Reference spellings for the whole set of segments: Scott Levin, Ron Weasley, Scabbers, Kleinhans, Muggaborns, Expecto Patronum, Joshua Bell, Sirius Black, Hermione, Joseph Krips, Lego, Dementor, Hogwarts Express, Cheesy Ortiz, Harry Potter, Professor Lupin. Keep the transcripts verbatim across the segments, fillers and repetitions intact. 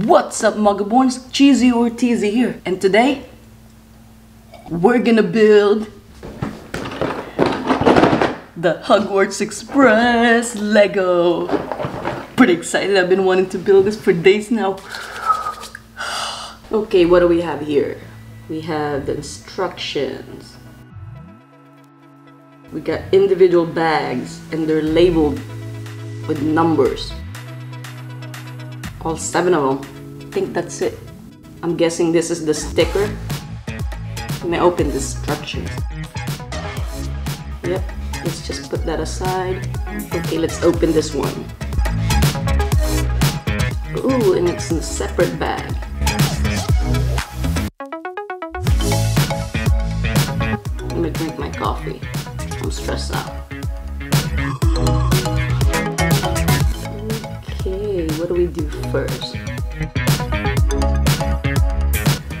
What's up, Muggaborns? Cheesy Ortiz here, and today we're gonna build the Hogwarts Express Lego. Pretty excited, I've been wanting to build this for days now. Okay, what do we have here? We have the instructions. We got individual bags and they're labeled with numbers. All seven of them. I think that's it. I'm guessing this is the sticker. Let me open the instructions. Yep, let's just put that aside. Okay, let's open this one. Ooh, and it's in a separate bag. Let me drink my coffee. I'm stressed out. What do we do first?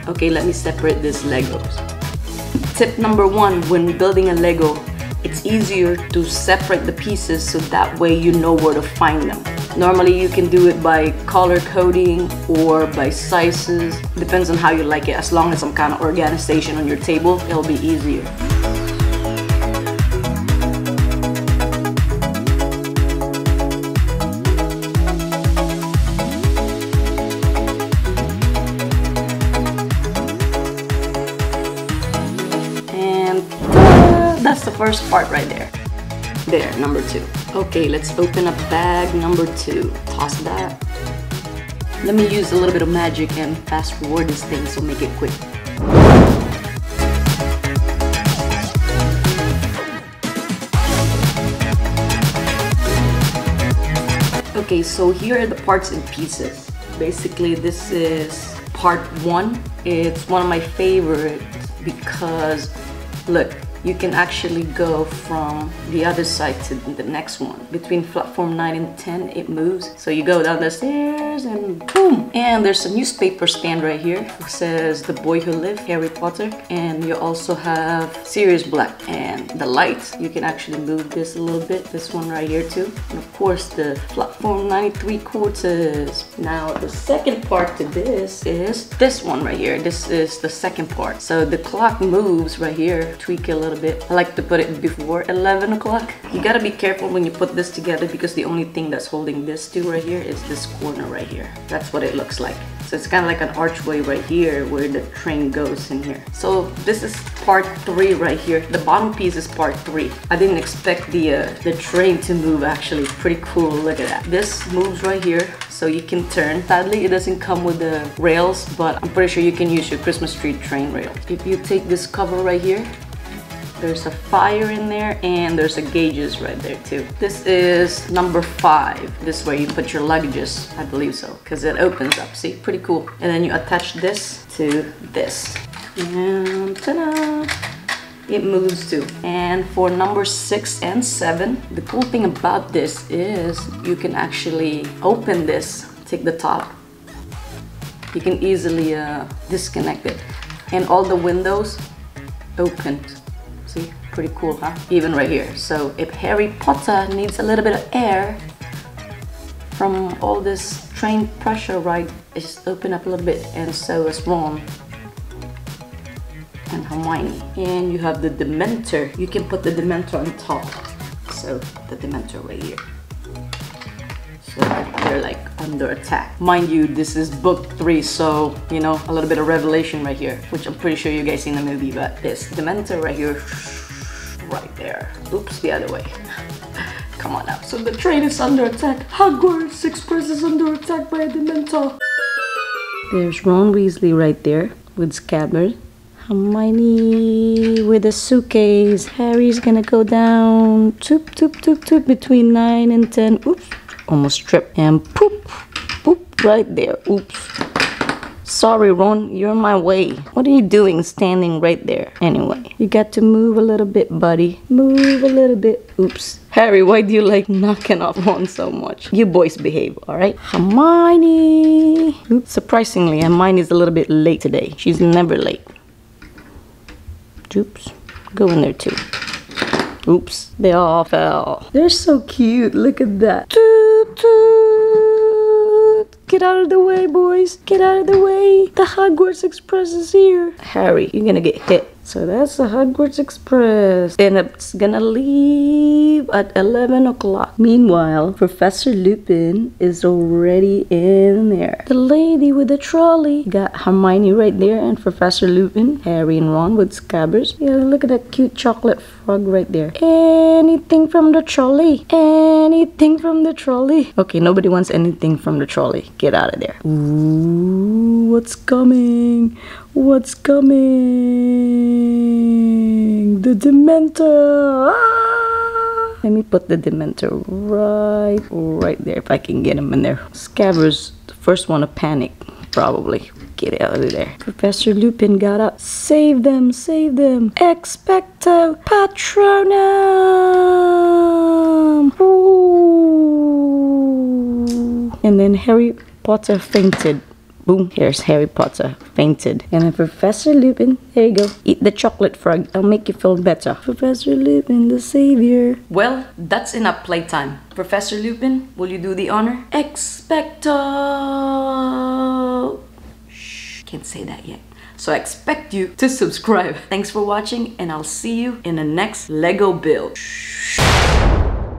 Okay, let me separate these Legos. Tip number one, when building a Lego, it's easier to separate the pieces so that way you know where to find them. Normally you can do it by color coding or by sizes. Depends on how you like it. As long as some kind of organization on your table, it'll be easier. That's the first part right there. There, number two. Okay, let's open up bag number two. Toss that. Let me use a little bit of magic and fast forward this thing, so make it quick. Okay, so here are the parts and pieces. Basically, this is part one. It's one of my favorites because, look, you can actually go from the other side to the next one. Between platform nine and ten, it moves. So you go down the stairs and boom! And there's a newspaper stand right here. It says The Boy Who Lived, Harry Potter. And you also have Sirius Black. And the lights, you can actually move this a little bit. This one right here too. And of course the platform ninety-three quarters. Now the second part to this is this one right here. This is the second part. So the clock moves right here. Tweak it a little bit. I like to put it before eleven o'clock. You gotta be careful when you put this together because the only thing that's holding this two right here is this corner right here. That's what it looks like. So it's kind of like an archway right here where the train goes in here. So this is part three right here. The bottom piece is part three. I didn't expect the uh, the train to move actually. Pretty cool, look at that. This moves right here so you can turn. Sadly, it doesn't come with the rails, but I'm pretty sure you can use your Christmas tree train rail. If you take this cover right here, there's a fire in there and there's a gauges right there too. This is number five. This is where you put your luggages, I believe so, because it opens up, see, pretty cool. And then you attach this to this. And ta-da! It moves too. And for number six and seven, the cool thing about this is you can actually open this, take the top. You can easily uh, disconnect it. And all the windows opened. See, pretty cool, huh? Even right here. So if Harry Potter needs a little bit of air from all this train pressure, right, just open up a little bit, and so is Ron and Hermione. And you have the Dementor. You can put the Dementor on top. So the Dementor right here. So they're like under attack. Mind you, this is book three, so you know, a little bit of revelation right here, which I'm pretty sure you guys seen the movie, but this Dementor right here, right there. Oops, the other way. Come on up. So the train is under attack. Hogwarts Express is under attack by a Dementor. There's Ron Weasley right there with Scabbers. Hermione with a suitcase. Harry's gonna go down. Toop, toop, toop, toop. Between nine and ten. Oops. Almost tripped and poop, poop right there. Oops. Sorry, Ron, you're in my way. What are you doing standing right there? Anyway, you got to move a little bit, buddy. Move a little bit. Oops. Harry, why do you like knocking off Ron so much? You boys behave, all right? Hermione. Oops. Surprisingly, Hermione's a little bit late today. She's never late. Oops. Go in there too. Oops, they all fell. They're so cute, look at that. Toot, toot. Get out of the way, boys. Get out of the way. The Hogwarts Express is here. Harry, you're gonna get hit. So that's the Hogwarts Express, and it's gonna leave at eleven o'clock. Meanwhile, Professor Lupin is already in there. The lady with the trolley got Hermione right there, and Professor Lupin, Harry and Ron with Scabbers. Yeah, look at that cute chocolate frog right there. Anything from the trolley? Anything from the trolley? Okay, nobody wants anything from the trolley. Get out of there. Ooh, what's coming? What's coming? The Dementor! Ah! Let me put the Dementor right, right there if I can get him in there. Scabbers, the first one to panic, probably. Get out of there. Professor Lupin got up. Save them, save them. Expecto Patronum! Ooh. And then Harry Potter fainted. Boom, here's Harry Potter, fainted. And then Professor Lupin, there you go. Eat the chocolate frog, it'll make you feel better. Professor Lupin, the savior. Well, that's enough playtime. Professor Lupin, will you do the honor? Expecto! Shh, can't say that yet. So I expect you to subscribe. Thanks for watching, and I'll see you in the next Lego build. Shh.